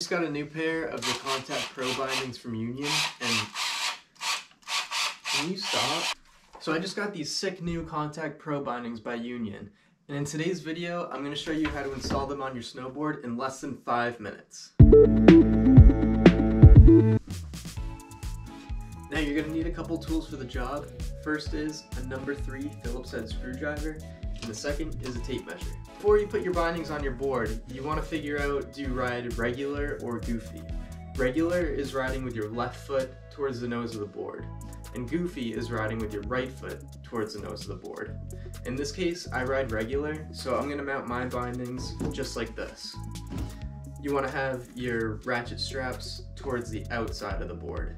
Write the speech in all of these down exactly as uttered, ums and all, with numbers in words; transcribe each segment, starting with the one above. Just got a new pair of the Contact Pro bindings from Union, and can you stop? So I just got these sick new Contact Pro bindings by Union, and in today's video I'm going to show you how to install them on your snowboard in less than five minutes. Now you're going to need a couple tools for the job. First is a number three Phillips head screwdriver. And the second is a tape measure. Before you put your bindings on your board, you want to figure out, do you ride regular or goofy? Regular is riding with your left foot towards the nose of the board, and goofy is riding with your right foot towards the nose of the board. In this case, I ride regular, so I'm going to mount my bindings just like this. You want to have your ratchet straps towards the outside of the board.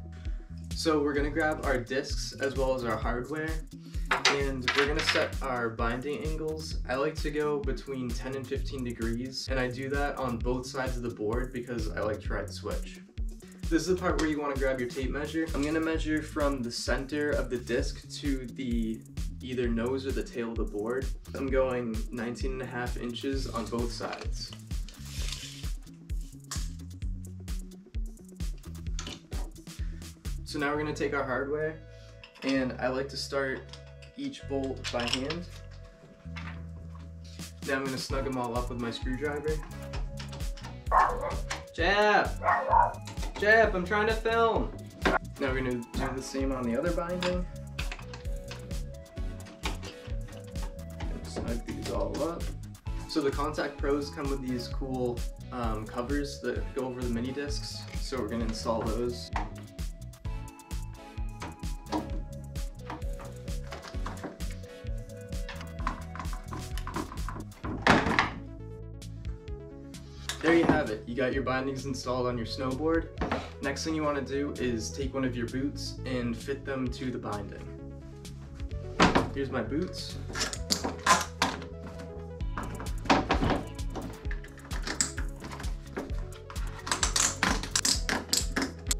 So we're going to grab our discs as well as our hardware, and we're going to set our binding angles. I like to go between ten and fifteen degrees, and I do that on both sides of the board because I like to ride switch. This is the part where you want to grab your tape measure. I'm going to measure from the center of the disc to the either nose or the tail of the board. I'm going nineteen and a half inches on both sides. So now we're going to take our hardware, and I like to start each bolt by hand. Now I'm going to snug them all up with my screwdriver. Jab! Jab, I'm trying to film! Now we're going to do the same on the other binding. And snug these all up. So the Contact Pros come with these cool um, covers that go over the mini discs, so we're going to install those. There you have it. You got your bindings installed on your snowboard. Next thing you want to do is take one of your boots and fit them to the binding. Here's my boots.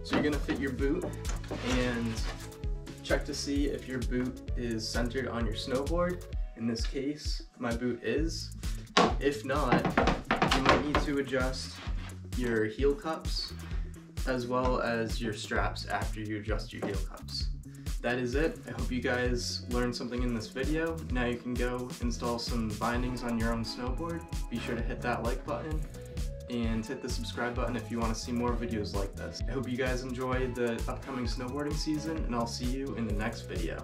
So you're going to fit your boot and check to see if your boot is centered on your snowboard. In this case, my boot is. If not, you might need to adjust your heel cups as well as your straps after you adjust your heel cups. That is it. I hope you guys learned something in this video. Now you can go install some bindings on your own snowboard. Be sure to hit that like button and hit the subscribe button if you want to see more videos like this. I hope you guys enjoy the upcoming snowboarding season, and I'll see you in the next video.